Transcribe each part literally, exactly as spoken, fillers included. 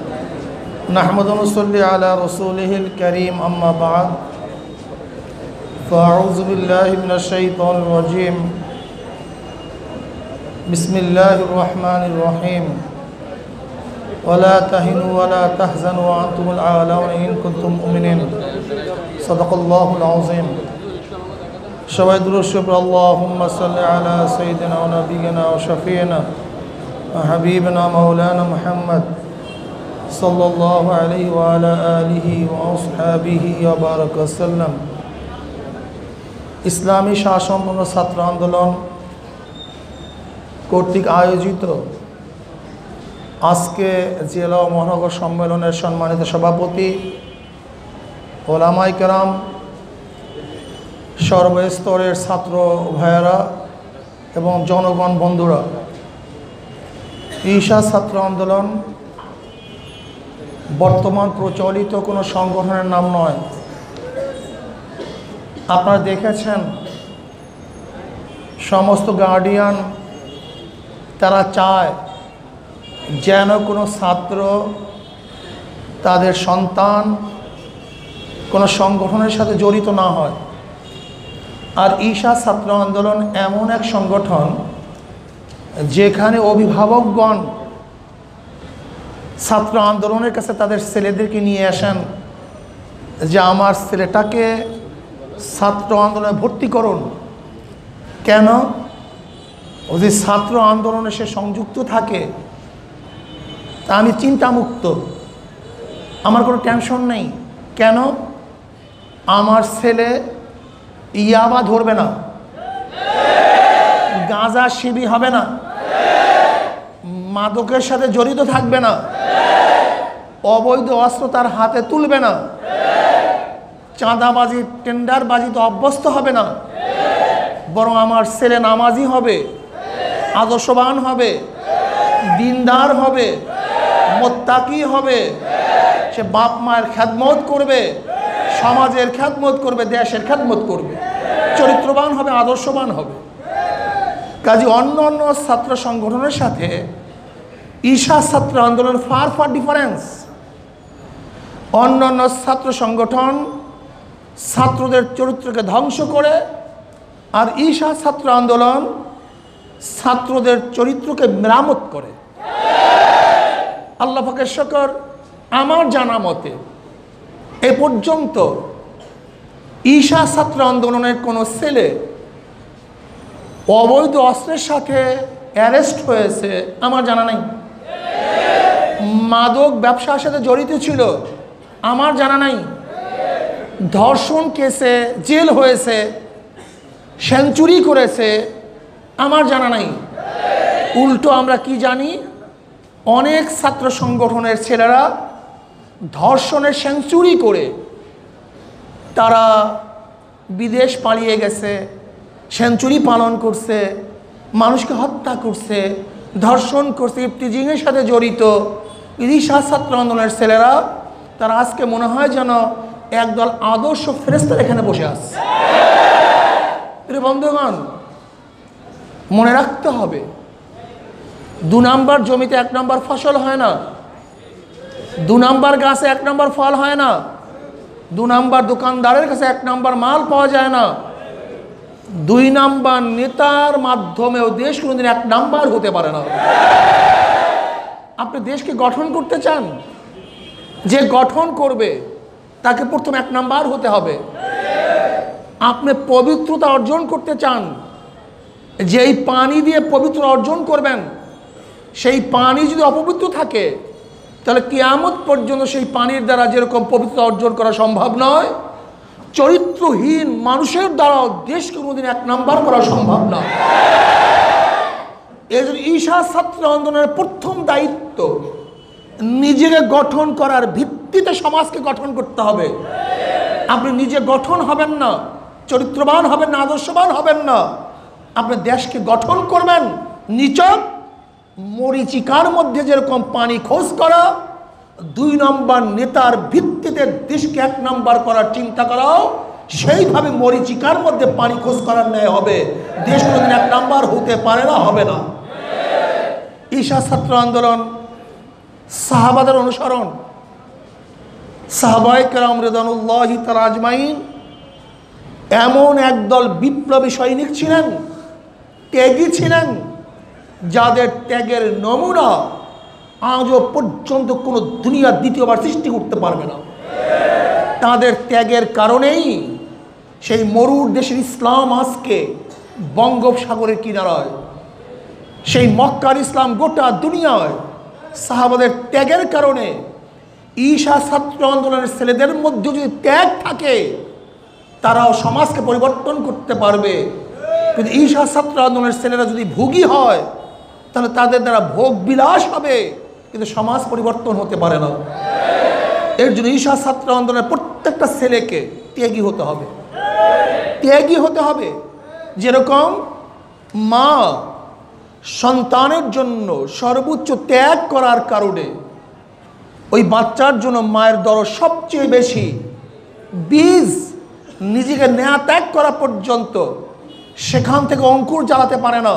नहमदुहु वनसल्ली अला रसूलिहिल करीम अम्मा बाद फ़अऊज़ु बिल्लाहि मिनश शैतानिर रजीम बिस्मिल्लाहिर रहमानिर रहीम वला तहिनु वला तहज़नु व अंतुमुल आलाऊना इन कुंतुम मुमिनीन सदक़ल्लाहुल अज़ीम। सबाई दुरूद शुक्र अल्लाहुम्मा सल्ली अला सय्यिदिना व नबीना व शफ़ीना हबीबना मौलाना मुहम्मद सल्लल्लाहु अलैहि व अला आलिहि व असहाबिहि व बारक वसल्लम। इस्लामी शासन छात्र आंदोलन কর্তৃক आयोजित आज के जिला ও মহানগর সম্মেলনের সম্মানিত সভাপতি ওলামায়ে কেরাম সর্বস্তরের ছাত্র ভাইয়েরা এবং জনগণ বন্ধুরা, ঈশা ছাত্র আন্দোলন বর্তমান প্রচলিত কোনো সংগঠনের নাম নয়। আপনারা দেখেছেন সমস্ত গার্ডিয়ান তারা চায় যেন কোনো ছাত্র তাদের সন্তান কোনো সংগঠনের সাথে জড়িত না হয়। আর ঈশা ছাত্র আন্দোলন এমন এক সংগঠন যেখানে অভিভাবকগণ ছাত্র আন্দোলনের কাছে তাদের ছেলেদেরকে নিয়ে আসেন যে আমার ছেলেটাকে ছাত্র আন্দোলনে ভর্তি করুন। কেন? ও যে ছাত্র আন্দোলনে সে সংযুক্ত থাকে, তা আমি চিন্তামুক্ত, আমার কোনো টেনশন নেই। কেন? আমার ছেলে ইয়াবা ধরবে না, গাঁজা শিবি হবে না, মাদকের সাথে জড়িত থাকবে না, অবৈধ অস্ত্র তার হাতে তুলবে না, চাঁদাবাজি টেন্ডারবাজিতে অভ্যস্ত হবে না, বরং আমার ছেলে নামাজি হবে, আদর্শবান হবে, দিনদার হবে, মোত্তাকি হবে, সে বাপ মায়ের খেদমত করবে, সমাজের খেদমত করবে, দেশের খেদমত করবে, চরিত্রবান হবে, আদর্শবান হবে। কাজে অন্য অন্য ছাত্র সংগঠনের সাথে ঈশা ছাত্র আন্দোলন ফার ফার ডিফারেন্স। অন্য অন্য ছাত্র সংগঠন ছাত্রদের চরিত্রকে ধ্বংস করে, আর ঈশা ছাত্র আন্দোলন ছাত্রদের চরিত্রকে মেরামত করে। আল্লাহ পাকের শুকর, আমার জানা মতে এ পর্যন্ত ঈশা ছাত্র আন্দোলনের কোনো ছেলে অবৈধ অস্ত্রের সাথে অ্যারেস্ট হয়েছে আমার জানা নাই। মাদক ব্যবসার সাথে জড়িত ছিল আমার জানা নাই। ধর্ষণ কেসে জেল হয়েছে, সেঞ্চুরি করেছে আমার জানা নাই। উল্টো আমরা কি জানি, অনেক ছাত্র সংগঠনের ছেলেরা ধর্ষণে সেঞ্চুরি করে তারা বিদেশ পালিয়ে গেছে, সেঞ্চুরি পালন করছে, মানুষকে হত্যা করছে, ধর্ষণ করছে, ইফতিজিংয়ের সাথে জড়িত। ঈশা ছাত্র আন্দোলনের ছেলেরা তারা আজকে মনে হয় যেন একদল আদর্শ ফেরেশতা এখানে বসে আছে। প্রিয় বন্ধুগণ, মনে রাখতে হবে দু নম্বর জমিতে এক নম্বর ফসল হয় না, দু নম্বর গাছে এক নম্বর ফল হয় না, দু নম্বর দোকানদারের কাছে এক নম্বর মাল পাওয়া যায় না, দুই নাম্বার নেতার মাধ্যমেও দেশ কোনোদিন এক নাম্বার হতে পারে না। আপনি দেশকে গঠন করতে চান, যে গঠন করবে তাকে প্রথম এক নাম্বার হতে হবে। আপনি পবিত্রতা অর্জন করতে চান, যেই পানি দিয়ে পবিত্র অর্জন করবেন সেই পানি যদি অপবিত্র থাকে তাহলে কিয়ামত পর্যন্ত সেই পানির দ্বারা যেরকম পবিত্র অর্জন করা সম্ভব নয়, চরিত্রহীন মানুষের দ্বারাও দেশকে কোনোদিন এক নাম্বার করা সম্ভব না। এই জন্য ঈশা ছাত্র আন্দোলনের প্রথম দায়িত্ব নিজেকে গঠন করার ভিত্তিতে সমাজকে গঠন করতে হবে। আপনি নিজে গঠন হবেন না, চরিত্রবান হবেন না, আদর্শবান হবেন না, আপনি দেশকে গঠন করবেন। নিচক মরিচিকার মধ্যে যেরকম পানি খোঁজ করা, দুই নম্বর নেতার ভিত্তিতে দেশকে এক নম্বর করার চিন্তা করাও সেইভাবে মরিচিকার মধ্যে পানি খোঁজ করার ন্যায় হবে। দেশ কোনোদিন এক নম্বর হতে পারে না, হবে না। ঈশা ছাত্র আন্দোলন সাহাবাদের অনুসরণ, সাহাবায়ে কেরাম রিদওয়ানুল্লাহি তাআলা আজমাইন এমন একদল বিপ্লবী সৈনিক ছিলেন, ত্যাগী ছিলেন, যাদের ত্যাগের নমুনা আজও পর্যন্ত কোনো দুনিয়া দ্বিতীয়বার সৃষ্টি করতে পারবে না। তাদের ত্যাগের কারণেই সেই মরুর দেশের ইসলাম আজকে বঙ্গোপসাগরের কিনারায়, সেই মক্কার ইসলাম গোটা দুনিয়ায় সাহাবাদের ত্যাগের কারণে। ঈশা ছাত্র আন্দোলনের ছেলেদের মধ্যে যদি ত্যাগ থাকে তারাও সমাজকে পরিবর্তন করতে পারবে, কিন্তু ঈশা ছাত্র আন্দোলনের ছেলেরা যদি ভোগী হয় তাহলে তাদের দ্বারা ভোগ বিলাস হবে কিন্তু সমাজ পরিবর্তন হতে পারে না। এর জন্য ঈশা ছাত্র আন্দোলনের প্রত্যেকটা ছেলেকে ত্যাগী হতে হবে, ত্যাগী হতে হবে। যেরকম মা সন্তানের জন্য সর্বোচ্চ ত্যাগ করার কারণে ওই বাচ্চার জন্য মায়ের দরদ সবচেয়ে বেশি, বীজ নিজেকে নেয়া ত্যাগ করা পর্যন্ত সেখান থেকে অঙ্কুর জ্বালাতে পারে না,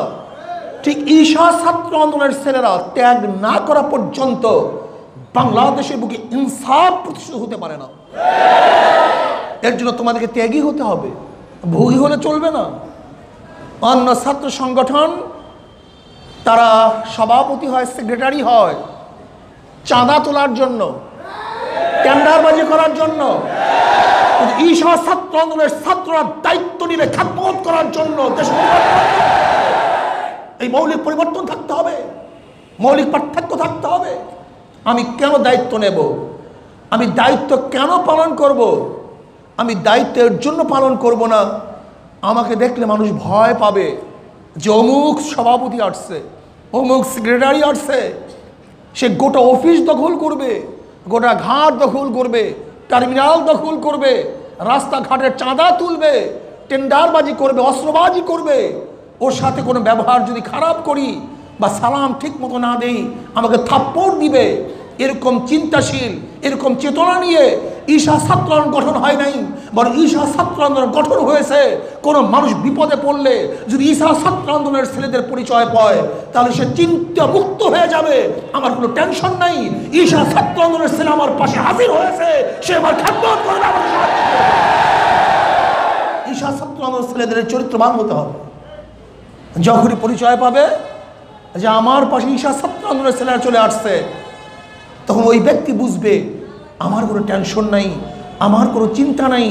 ঠিক ঈশা ছাত্র আন্দোলনের ছেলেরা ত্যাগ না করা পর্যন্ত বাংলাদেশের বুকে ইনসাফ প্রতিষ্ঠিত হতে পারে না। এর জন্য তোমাদেরকে ত্যাগী হতে হবে, ভোগী হলে চলবে না। অন্য ছাত্র সংগঠন তারা সভাপতি হয়, সেক্রেটারি হয় চাঁদা তোলার জন্য, টেন্ডারবাজি করার জন্য। ঈশা ছাত্র আন্দোলনের ছাত্ররা দায়িত্ব নিবে খাতমত করার জন্য। এই মৌলিক পরিবর্তন থাকতে হবে, মৌলিক পার্থক্য থাকতে হবে। আমি কেন দায়িত্ব নেব, আমি দায়িত্ব কেন পালন করব, আমি দায়িত্বের জন্য পালন করব না। আমাকে দেখলে মানুষ ভয় পাবে যে অমুক সভাপতি আসছে, অমুক সেক্রেটারি আসছে, সে গোটা অফিস দখল করবে, গোটা ঘাট দখল করবে, টার্মিনাল দখল করবে, রাস্তাঘাটের চাঁদা তুলবে, টেন্ডারবাজি করবে, অস্ত্রবাজি করবে। ওর সাথে কোনো ব্যবহার যদি খারাপ করি বা সালাম ঠিক মতো না দেই আমাকে থাপ্পড় দিবে। এরকম চিন্তাশীল, এরকম চেতনা নিয়ে ঈশা ছাত্র আন্দোলন গঠন হয় নাই, বরং ঈশা ছাত্র আন্দোলন গঠন হয়েছে কোনো মানুষ বিপদে পড়লে যদি ঈশা ছাত্র আন্দোলনের ছেলেদের পরিচয় পায় তাহলে সে চিন্তা মুক্ত হয়ে যাবে, আমার কোনো টেনশন নাই, ঈশা ছাত্র আন্দোলনের ছেলে আমার পাশে হাজির হয়েছে, সে আমার খাতমত করবে। ঈশা ছাত্র আন্দোলনের ছেলেদের চরিত্রবান হতে হবে। যখনই পরিচয় পাবে যে আমার পাশে ঈশা ছাত্র আন্দোলনের ছেলেরা চলে আসছে, তখন ওই ব্যক্তি বুঝবে আমার কোনো টেনশন নাই, আমার কোনো চিন্তা নাই,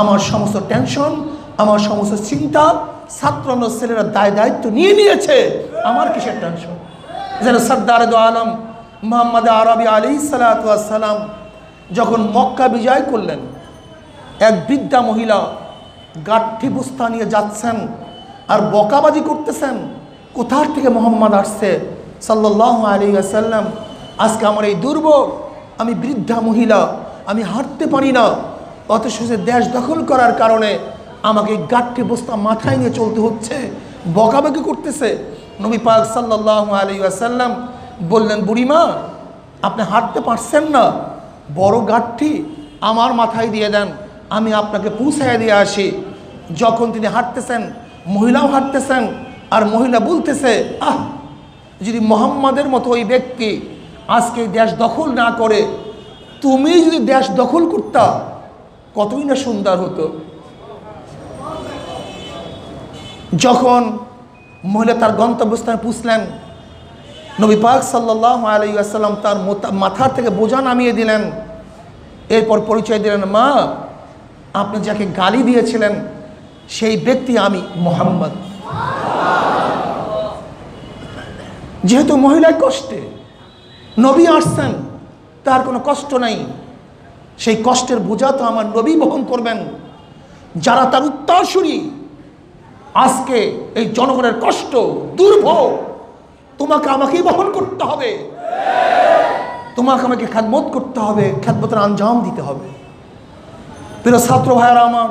আমার সমস্ত টেনশন, আমার সমস্ত চিন্তা ছাত্র আন্দোলনের ছেলেরা দায় দায়িত্ব নিয়ে নিয়েছে, আমার কিসের টেনশন। যেন সরদার দো আলম মুহাম্মদ আরবি আলাইহিস সালাতু ওয়াস সালাম যখন মক্কা বিজয় করলেন, এক বৃদ্ধা মহিলা গাঠি বস্তা নিয়ে যাচ্ছেন আর বকাবাজি করতেছেন, কোথার থেকে মোহাম্মদ আসছে সাল্লাল্লাহু আলাইহি ওয়াসাল্লাম, আজকে আমার এই দুর্ভোগ, আমি বৃদ্ধা মহিলা, আমি হাঁটতে পারি না, অথচ সে দেশ দখল করার কারণে আমাকে গাঠি বস্তা মাথায় নিয়ে চলতে হচ্ছে, বকাবকি করতেছে। নবী পাক সাল্লাল্লাহু আলাইহি ওয়াসাল্লাম বললেন, বুড়িমা আপনি হাঁটতে পারছেন না, বড় গাঠি আমার মাথায় দিয়ে দেন, আমি আপনাকে পৌঁছায় দিয়ে আসি। যখন তিনি হাঁটতেছেন, মহিলাও হাঁটতেছেন, আর মহিলা বলতেছে, আহ যদি মোহাম্মদের মতো ওই ব্যক্তি আজকে দেশ দখল না করে তুমি যদি দেশ দখল করতা কতই না সুন্দর হতো। যখন মহিলা তার গন্তব্যস্থানে পৌঁছলেন, নবী পাক সাল্লাল্লাহু আলাইহি ওয়াসাল্লাম তার মাথার থেকে বোঝা নামিয়ে দিলেন, এরপর পরিচয় দিলেন, মা আপনি যাকে গালি দিয়েছিলেন সেই ব্যক্তি আমি মুহাম্মদ। যেহেতু মহিলার কষ্টে নবী আসছেন, তার কোনো কষ্ট নাই, সেই কষ্টের বোঝা তো আমার নবী বহন করবেন। যারা তার উত্তরসূরি আজকে এই জনগণের কষ্ট দুর্ভোগ তোমাকে আমাকেই বহন করতে হবে, তোমাকে আমাকে খেদমত করতে হবে, খেদমতের আঞ্জাম দিতে হবে। প্রিয় ছাত্র ভাইয়েরা আমার,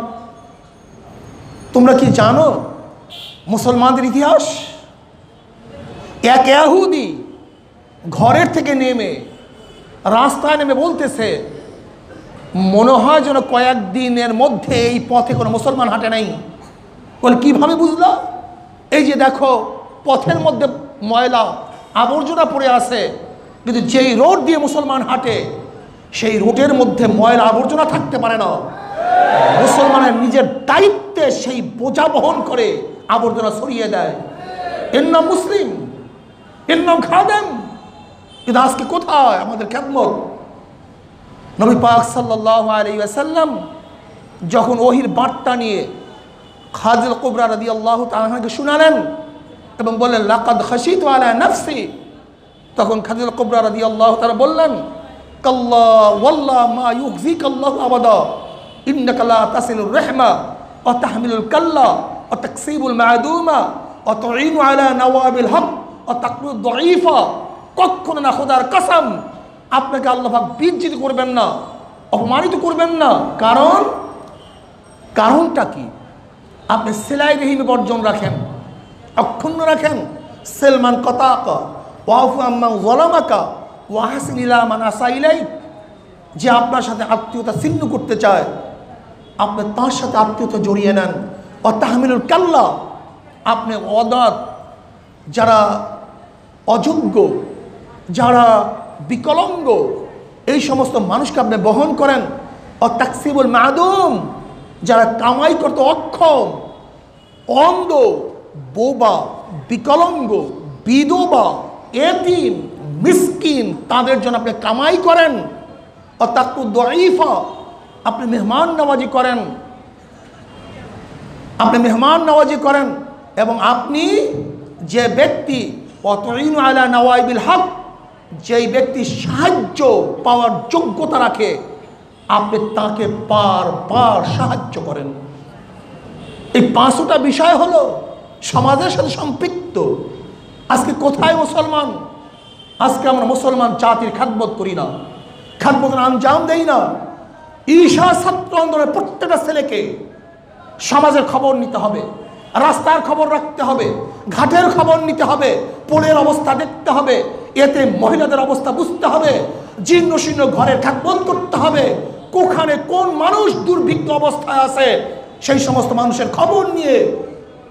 তোমরা কি জানো মুসলমানদের ইতিহাস? এক ইহুদি ঘরের থেকে নেমে রাস্তায় নেমে বলতেছে, মনে হয় যেন কয়েকদিনের মধ্যে এই পথে কোনো মুসলমান হাঁটে নাই। বল কীভাবে বুঝলা? এই যে দেখো পথের মধ্যে ময়লা আবর্জনা পড়ে আছে, क्योंकि जे रोड दिए मुसलमान हाँटे से रोडर मध्य मयला आवर्जना थकते मुसलमान निजे दायित्व से बोझा बहन कर आवर्जना सरिए देय नाम मुसलिम एर नाम खादेम कि आज के कथाएं खिदमत नबी पाक सल्लल्लाहु अलैहि वसल्लम जखन ओहिर बार्ता निये खादिजा कुबरा रदियल्लाहु ताआला के शुनालेन एबं बोलेन लाकाद खशितु आला नफसी तखन खादिजा कुबरा रदियल्लाहु ताआला बोलेन कल्ला वल्लाह मा युखजिक अल्लाहु अबदा इन्नका ला तसिलुर रहमा व तहमिलुल कल्ला व तकसीबुल मादूमा व तुईनु आला नवाबिल हक व तकरूद दईफा कखनो ना खुदार कसम आपनाके आल्लाह पाक बिज्जित करबेन ना अपमानित करबेन ना कारण कारणटा कि आपनि सिलाई रहीम बर्जन रखें अक्षुण्ण रखें सलमान कताका वाफु अम्मान ज़लामाका वाहसिन इला मान आसा इलैक जे आपनार साथे आत्मीयता छिन्न करते चाय आपनि तार साथे आत्मीयता जड़िए नेन और ताहमिलुल कल्ला आपनि अदात जारा अयोग्य जारा विकलांग एई समस्त मानुषके आपनि बहन करें और तकसीबुल मादूम যারা কামাই করতে অক্ষম অন্ধ বোবা বিকলাঙ্গ বিধবা এতিম মিসকিন তাদের জন্য আপনি কামাই করেন আর তাকু দাঈফা আপনি মেহমান নওয়াজি করেন আপনি মেহমান নওয়াজি করেন এবং আপনি যে ব্যক্তি ওয়াতুইনু আলা নওয়াইবিল হক যেই ব্যক্তি সাহায্য পাওয়ার যোগ্যতা রাখে আপনি তাকে বারবার সাহায্য করেন। এই পাঁচটা বিষয় হলো সমাজের সাথে সম্পৃক্ত। আজকে কোথায় মুসলমান? আজকে আমরা মুসলমান জাতির খিদমত করি না, খিদমত আঞ্জাম দেই না। ঈশা ছাত্র আন্দোলনের প্রত্যেকটা ছেলেকে সমাজের খবর নিতে হবে, রাস্তার খবর রাখতে হবে, ঘাটের খবর নিতে হবে, পোলের অবস্থা দেখতে হবে, এতে মহিলাদের অবস্থা বুঝতে হবে, জীর্ণ শীর্ণ ঘরের খিদমত করতে হবে। কোখানে কোন মানুষ দুর্ভিক্ষ অবস্থায় আছে সেই সমস্ত মানুষের খবর নিয়ে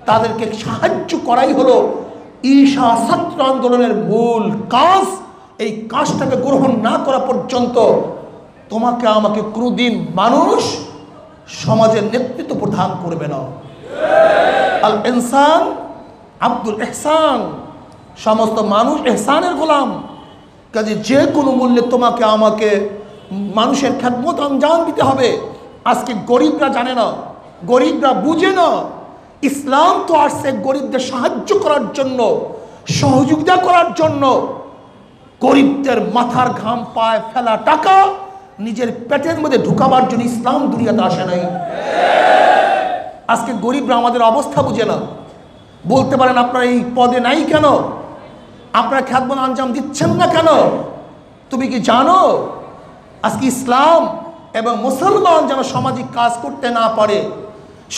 তাদেরকে সাহায্য করাই হলো ঈশা ছাত্র আন্দোলনের মূল কাজ। এই কাজটাকে গ্রহণ না করা পর্যন্ত তোমাকে আমাকে কোনোদিন মানুষ সমাজের নেতৃত্ব প্রদান করবে না। আল ইনসান আব্দুল ইহসান, সমস্ত মানুষ ইহসানের গোলাম। কাজে যে কোনো মূল্যে তোমাকে আমাকে মানুষের খিদমত আঞ্জাম দিতে হবে। আজকে গরিবরা জানে না, গরিবরা বুঝে না। ইসলাম তো আসছে গরিবদের সাহায্য করার জন্য, সহযোগিতা করার জন্য। গরিবদের মাথার ঘাম পায়ে ফেলা টাকা নিজের পেটের মধ্যে ঢুকাবার জন্য ইসলাম দুনিয়াতে আসে নাই। আজকে গরিবরা আমাদের অবস্থা বুঝে না। বলতে পারেন আপনারা এই পদে নাই কেন, আপনারা খিদমত আঞ্জাম দিচ্ছেন না কেন? তুমি কি জানো আজকে ইসলাম এবং মুসলমান যেন সামাজিক কাজ করতে না পারে,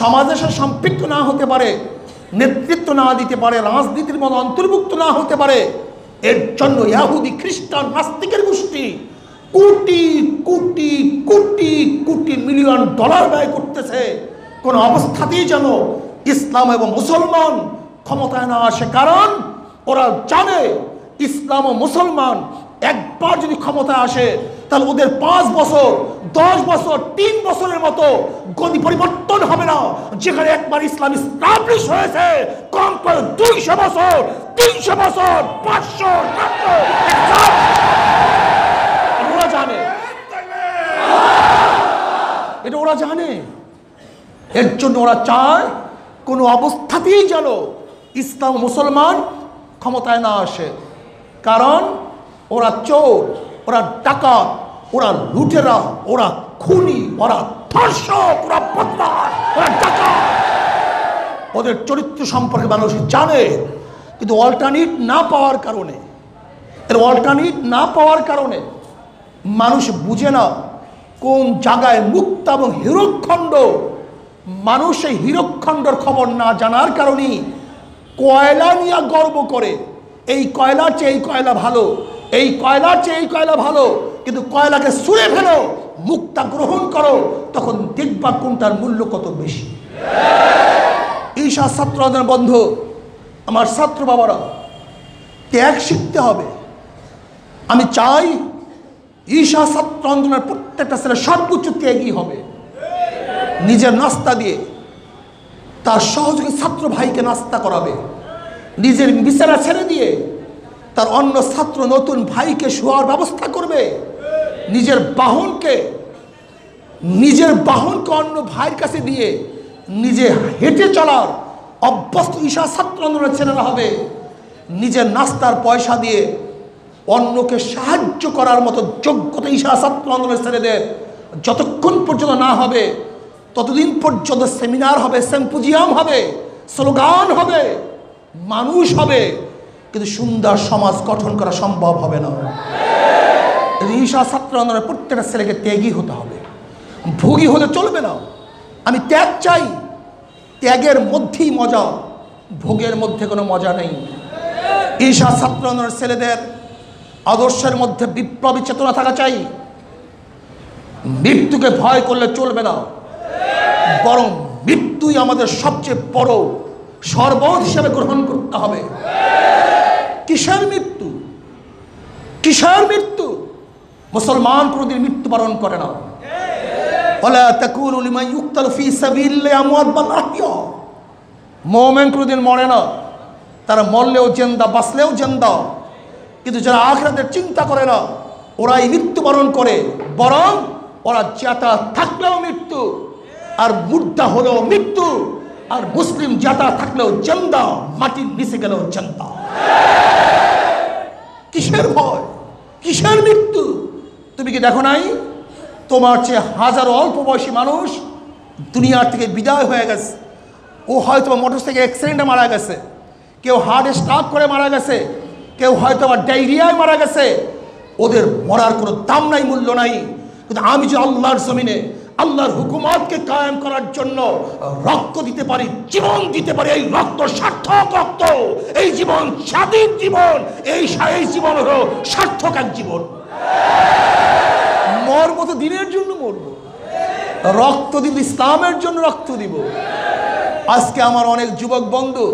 সমাজের সাথে সম্পৃক্ত না হতে পারে, নেতৃত্ব না দিতে পারে, রাজনীতির মধ্যে অন্তর্ভুক্ত না হতে পারে, এর জন্য ইহুদি খ্রিস্টান নাস্তিকের গোষ্ঠী কোটি কোটি কোটি কোটি মিলিয়ন ডলার ব্যয় করতেছে। কোনো অবস্থাতেই যেন ইসলাম এবং মুসলমান ক্ষমতায় না আসে, কারণ ওরা জানে ইসলাম ও মুসলমান একবার যদি ক্ষমতায় আসে তাহলে ওদের পাঁচ বছর দশ বছর তিন বছরের মতো গদি পরিবর্তন হবে না। যেখানে একবার ইসলাম এস্টাবলিশ হয়েছে কম করে দুইশো বছর তিনশো বছর পাঁচশো ওরা জানে, এটা ওরা জানে। এর জন্য ওরা চায় কোনো অবস্থাতেই যেন ইসলাম মুসলমান ক্ষমতায় না আসে, কারণ ওরা চোর, ওরা ডাকাত, ওরা লুটেরা, ওরা খুনি, ওরা ধর্ষক, ওরা বদমাশ, ওরা ডাকাত। ওদের চরিত্র সম্পর্কে মানুষ জানে, কিন্তু অল্টারনেট না পাওয়ার কারণে এর অল্টারনেট না পাওয়ার কারণে মানুষ বুঝে না কোন জায়গায় মুক্তা এবং হীরকখণ্ড। মানুষ এই হীরকখণ্ডর খবর না জানার কারণেই কয়লা নিয়ে গর্ব করে, এই কয়লার চেয়ে এই কয়লা ভালো, এই কয়লার চেয়ে এই কয়লা ভালো। কিন্তু কয়লাকে ছুঁড়ে ফেলো, মুক্তা গ্রহণ করো, তখন দেখবা কোনটার মূল্য কত বেশি। ঈশা ছাত্রদের বন্ধু, আমার ছাত্র বাবারা, ত্যাগ শিখতে হবে, আমি চাই ঈশা ছাত্রান্দোলনের প্রত্যেকটা ছেলে সর্বোচ্চ ত্যাগী হবে, নিজের নাস্তা দিয়ে তার সহযোগী ছাত্র ভাইকে নাস্তা করাবে, নিজের বিছানা ছেড়ে দিয়ে তার অন্য ছাত্র নতুন ভাইকে শোয়ার ব্যবস্থা করবে, নিজের বাহনকে নিজের বাহনকে অন্য ভাইয়ের কাছে দিয়ে নিজে হেঁটে চলার অভ্যস্ত ঈশা ছাত্র আন্দোলনের ছেলেরা হবে, নিজের নাস্তার পয়সা দিয়ে অন্যকে সাহায্য করার মতো যোগ্যতা ঈশা ছাত্র আন্দোলনের ছেলেদের যতক্ষণ পর্যন্ত না হবে ততদিন পর্যন্ত সেমিনার হবে, সিম্পোজিয়াম হবে, স্লোগান হবে, মানুষ হবে, কিন্তু সুন্দর সমাজ গঠন করা সম্ভব হবে না। ঈশা ছাত্র আন্দোলনের প্রত্যেকটা ছেলেকে ত্যাগী হতে হবে, ভোগী হলে চলবে না। আমি ত্যাগ চাই, ত্যাগের মধ্যেই মজা, ভোগের মধ্যে কোনো মজা নেই। ঈশা ছাত্র আন্দোলনের ছেলেদের আদর্শের মধ্যে বিপ্লবী চেতনা থাকা চাই। মৃত্যুকে ভয় করলে চলবে না, বরং মৃত্যুই আমাদের সবচেয়ে বড় সর্বত হিসেবে গ্রহণ করতে হবে। কিসের মৃত্যু? কিসের মৃত্যু? মুসলমান কোনোদিন মৃত্যুবরণ করে না। মুমিন কোনোদিন মরে না, তারা মরলেও জিন্দা, বাঁচলেও জিন্দা। কিন্তু যারা আখিরাতের চিন্তা করে না ওরাই মৃত্যুবরণ করে, বরং ওরা জেতা থাকলেও মৃত্যু, আর মুর্দা হলেও মৃত্যু, আর মুসলিম জেতা থাকলেও জিন্দা, মাটির নিচে গেলেও জিন্দা। কিসের ভয়, কিসের মৃত্যু? তুমি কি দেখো নাই তোমার চেয়ে হাজারো অল্প বয়সী মানুষ দুনিয়ার থেকে বিদায় হয়ে গেছে? ও হয়তো মোটরসাইকেল অ্যাক্সিডেন্টে মারা গেছে, কেউ হার্ট স্ট্রোক করে মারা গেছে, কেউ হয়তো আবার ডায়রিয়ায় মারা গেছে। ওদের মরার কোনো দাম নাই, মূল্য নাই। কিন্তু আমি যে আল্লাহর জমিনে আল্লাহর হুকুমাতকে কায়েম করার জন্য রক্ত দিতে পারি, জীবন দিতে পারি, এই রক্ত সার্থক রক্ত, এই জীবন স্বাধীন জীবন, এই জীবন হলো সার্থক এক জীবন। মরব তো দিনের জন্য মরব, রক্ত দিব ইসলামের জন্য, রক্ত দিব। আজকে আমার অনেক যুবক বন্ধু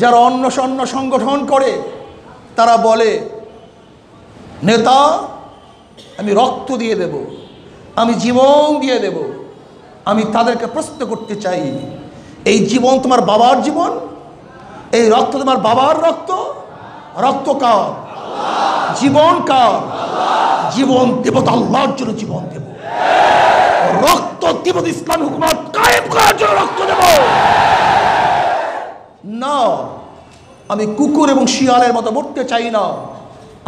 যারা অন্য সন্য সংগঠন করে, তারা বলে নেতা আমি রক্ত দিয়ে দেব, আমি জীবন দিয়ে দেব। আমি তাদেরকে প্রশ্ন করতে চাই, এই জীবন তোমার বাবার জীবন, এই রক্ত তোমার বাবার রক্ত, রক্ত কার, জীবন কার? জীবন দেব তো আল্লাহর জন্য জীবন দেব, রক্ত দেব ইসলাম হুকুমত কায়েম করার জন্য রক্ত দেব না। আমি কুকুর এবং শিয়ালের মতো মরতে চাই না,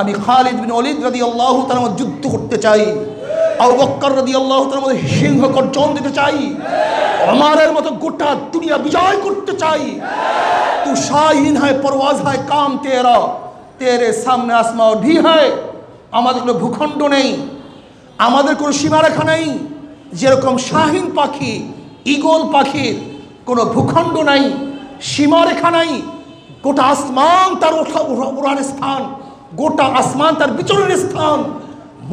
আমি খালিদ বিন ওলীদ রাদিয়াল্লাহু তাআলার মতো যুদ্ধ করতে চাই, আবু বকর রাদিয়াল্লাহু তাআলার মতো সিংহ গর্জন দিতে চাই, ওমরের মতো গোটা দুনিয়া বিজয় করতে চাই। তু শাহীন হ্যায় পরওয়াজ হ্যায় কাম তেরা, তেরে সামনে আসমা ও ভি হ্যায়। আমাদের কোনো ভূখণ্ড নেই, আমাদের কোনো সীমারেখা নেই। যেরকম শাহীন পাখি, ঈগল পাখির কোনো ভূখণ্ড নাই, সীমারেখা নাই। গোটা আসমান তার ওড়ার স্থান, গোটা আসমান তার বিচরণের স্থান।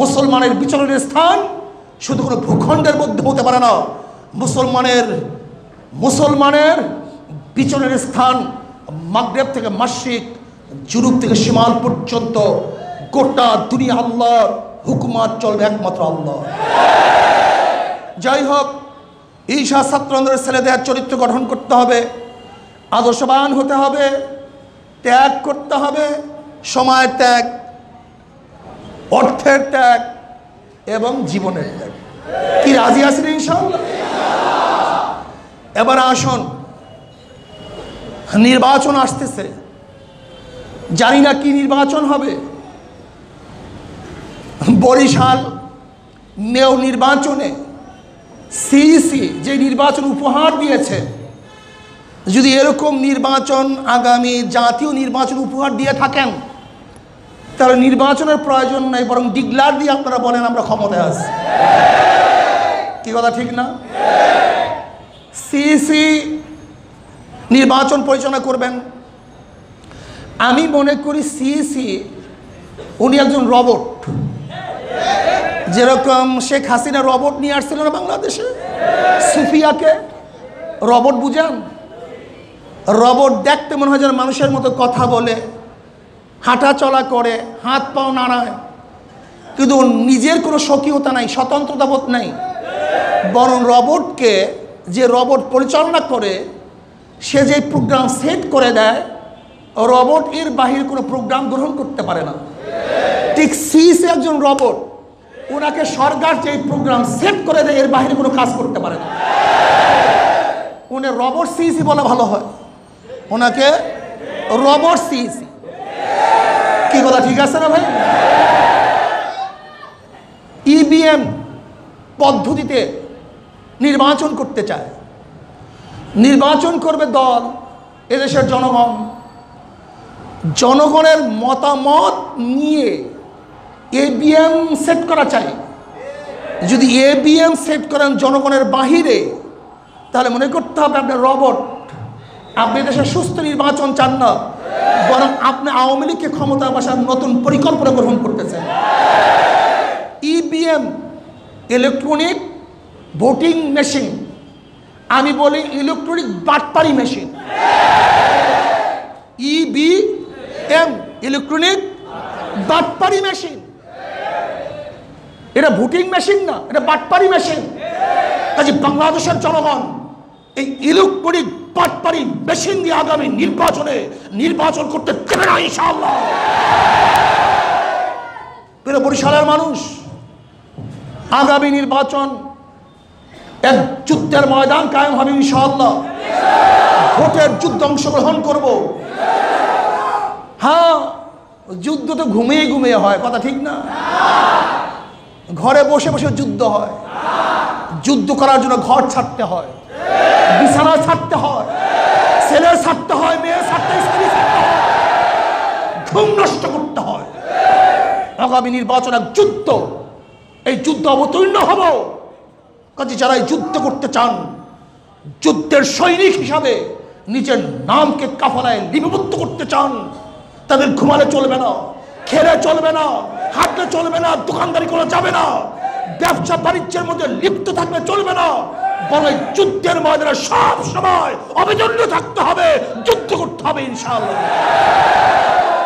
মুসলমানের বিচরণের স্থান শুধু কোনো ভূখণ্ডের মধ্যে হতে পারে না। মুসলমানের মুসলমানের বিচরণের স্থান মাগরেব থেকে মাশরিক, জুনুব থেকে শিমাল পর্যন্ত গোটা দুনিয়া আল্লাহর হুকুমাত চলবে একমাত্র আল্লাহ। যাই হোক, ঈশা ছাত্র আন্দোলনের ছেলেদের চরিত্র গঠন করতে হবে, আদর্শবান হতে হবে, ত্যাগ করতে হবে, সময়ের ত্যাগ, অর্থের ত্যাগ এবং জীবনের ত্যাগ। কি রাজি আছেন ইনশাআল্লাহ? এবার আসুন, নির্বাচন আসতেছে, জানি না কি নির্বাচন হবে। বরিশাল নেও নির্বাচনে সিইসি যে নির্বাচন উপহার দিয়েছে, যদি এরকম নির্বাচন আগামী জাতীয় নির্বাচন উপহার দিয়ে থাকেন তাহলে নির্বাচনের প্রয়োজন নাই, বরং ডিক্লার দিয়ে আপনারা বলেন আমরা ক্ষমতায় আছি। কি কথা ঠিক না? সিইসি নির্বাচন পরিচালনা করবেন। আমি মনে করি সিইসি উনি একজন রবট, যেরকম শেখ হাসিনা রবট নিয়ে আসছিল না বাংলাদেশে, সুফিয়াকে রবট বুঝান। রবট দেখতে মনে হয় যেন মানুষের মতো কথা বলে, हाँटा चला करे हाथ पाओ नाड़ाय किन्तु निजेर कोनो स्वकीयता नाई स्वतंत्रता बोध नाई बरং रोबोट के जे रोबोट परिचालना करे से जे प्रोग्राम सेट करे देय रोबोट एर बाहिर कोनो प्रोग्राम ग्रहण करते पारे ना ठीक सीस एकजन रोबोट ওনাকে সরকার যে প্রোগ্রাম সেট করে দেয় এর বাইরে কোনো কাজ করতে পারে না উনি রোবট সিসি বলা ভালো হয় ওনাকে রোবট সিসি কি কথা ঠিক আছে না ভাই ইবিএম পদ্ধতিতে নির্বাচন করতে চায় নির্বাচন করবে দল এই দেশের জনগণ জনগণের মতামত নিয়ে एबीएम सेट करा चाहिए जो एबीएम सेट करें जनगणर बाहरे ताहले मने करते हबे आपनि रोबोट आपनि देशे सुस्थ निर्वाचन चान ना बरং आपनि आवामी लीग के क्षमता बसार नतून परिकल्पना ग्रहण करते चान इबिएम इलेक्ट्रनिक भोटिंग मेशिन आमी बोली इलेक्ट्रनिक बाटपारी मेशिन इबिएम इलेक्ट्रनिक बाटपारी मेशिन এটা ভোটিং মেশিন না এটা বাটপারি মেশিন কাজেই বাংলাদেশের জনগণ এই ইলেকট্রনিক বাটপারি মেশিন দিয়ে আগামী নির্বাচনে নির্বাচন করতে দেবে না ইনশাআল্লাহ পুরো বরিশালের মানুষ আগামী নির্বাচন এক যুদ্ধের ময়দান কায়েম হবে ইনশাআল্লাহ ভোটের যুদ্ধ অংশগ্রহণ করব হ্যাঁ যুদ্ধ তো ঘুমিয়ে ঘুমিয়ে হয় কথা ঠিক না ঘরে বসে বসে যুদ্ধ হয় যুদ্ধ করার জন্য ঘর ছাড়তে হয় বিছানা ছাড়তে হয় ছেলে ছাড়তে হয় মেয়ে ছাড়তে স্ত্রী ছাড়তে হয় ঘুম নষ্ট করতে হয় আগামী নির্বাচন এক যুদ্ধ এই যুদ্ধ অবতীর্ণ হব কাজে যারা এই যুদ্ধ করতে চান যুদ্ধের সৈনিক হিসাবে নিজের নামকে কাফলায় লিপিবদ্ধ করতে চান তাদের ঘুমালে চলবে না খেলে চলবে না হাতে চলবে না দোকানদারি করা যাবে না ব্যবসা বাণিজ্যের মধ্যে লিপ্ত থাকলে চলবে না বলে যুদ্ধের ময়দানে সব সময় অবিচল থাকতে হবে যুদ্ধ করতে হবে ইনশাআল্লাহ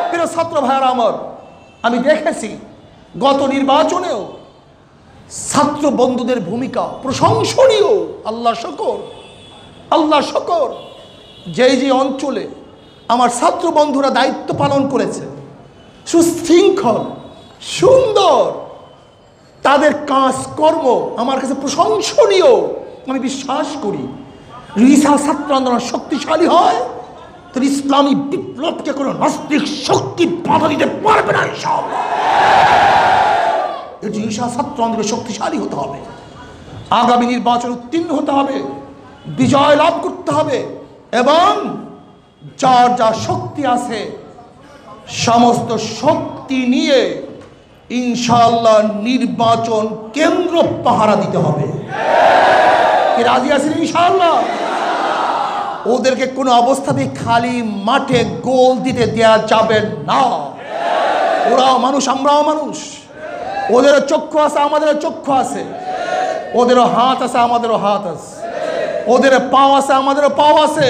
প্রিয় ছাত্র ভাইরা আমার আমি দেখেছি গত নির্বাচনেও ছাত্র বন্ধুদের ভূমিকা প্রশংসনীয় আল্লাহ শুকর আল্লাহ শুকর যেই যে অঞ্চলে আমার ছাত্র বন্ধুরা দায়িত্ব পালন করেছে সুশৃঙ্খল সুন্দর তাদের কাজকর্ম আমার কাছে প্রশংসনীয় আমি বিশ্বাস করি রিসাল ছাত্র আন্দোলন শক্তিশালী হয় তো ইসলামী বিপ্লবকে কোনো নাস্তিক শক্তি বাধা দিতে পারবে না ইনশাআল্লাহ এই রিসাল ছাত্র আন্দোলন শক্তিশালী হতে হবে আগামী নির্বাচন উত্তীর্ণ হতে হবে বিজয় লাভ করতে হবে এবং যার যা শক্তি আছে সমস্ত শক্তি নিয়ে ইনশাআল্লাহ নির্বাচন কেন্দ্র পাহারা দিতে হবে কি রাজি আছেন ইনশাআল্লাহ ওদেরকে কোনো অবস্থাতেই খালি মাঠে গোল দিতে দেয়া যাবে না ওরাও মানুষ আমরাও মানুষ ওদের চক্ষু আছে আমাদের চক্ষু আছে ওদের হাত আছে আমাদেরও হাত আছে ওদের পা আছে আমাদেরও পা আছে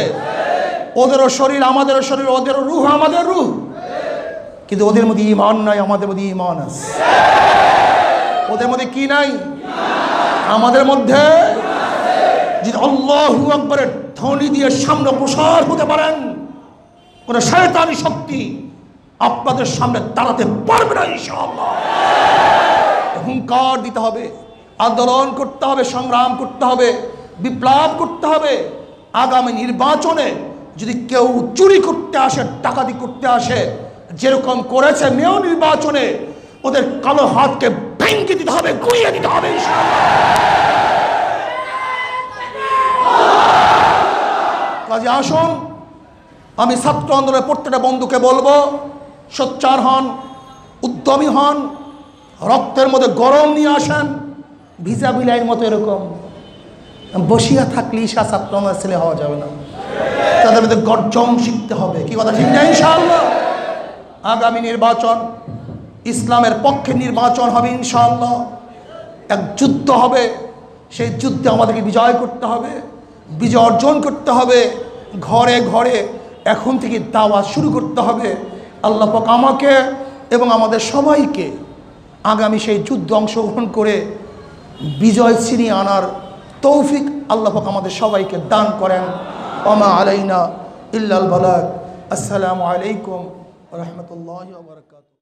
ওদের শরীর আমাদেরও শরীর ওদের রূহ আমাদের রূহ কিন্তু ওদের মধ্যে ঈমান নাই আমাদের মধ্যে ঈমান আছে ওদের মধ্যে কি নাই আমাদের মধ্যে যদি আল্লাহু আকবারের ধ্বনি দিয়ে সামনে প্রসার হতে পারেন কোন শয়তানি শক্তি আপনাদের সামনে দাঁড়াতে পারবে না ইনশাআল্লাহ হুঙ্কার দিতে হবে আন্দোলন করতে হবে সংগ্রাম করতে হবে বিপ্লব করতে হবে আগামী নির্বাচনে যদি কেউ চুরি করতে আসে ডাকাতি করতে আসে যেরকম করেছে মেয় নির্বাচনে ওদের কালো হাতকে ভেঙে দিতে হবে গুঁড়িয়ে দিতে হবে কাজে আসুন আমি ছাত্র আন্দোলনের প্রত্যেকটা বন্ধুকে বলবো সোচ্চার হন উদ্যমী হন রক্তের মধ্যে গরম নিয়ে আসেন ভিজা বিলাইয়ের মতো এরকম বসিয়া থাকলে ঈশা ছাত্র আন্দোলনের ছেলে হওয়া যাবে না তাদের মধ্যে গর্জন শিখতে হবে কি কথা ঠিক না ইনশাআল্লাহ আগামী নির্বাচন ইসলামের পক্ষে নির্বাচন হবে ইনশাআল্লাহ এক যুদ্ধ হবে সেই যুদ্ধে আমাদেরকে বিজয় করতে হবে বিজয় অর্জন করতে হবে ঘরে ঘরে এখন থেকে দাওয়াত শুরু করতে হবে আল্লাহ পাক আমাকে এবং আমাদের সবাইকে আগামী সেই যুদ্ধ অংশগ্রহণ করে বিজয় ছিনিয়ে আনার তৌফিক আল্লাহ পাক আমাদের সবাইকে দান করেন। ওমা আলাইনা ইল্লাল বালাগ। আসসালামু আলাইকুম ওয়া রাহমাতুল্লাহি ওয়া বারাকাতুহু।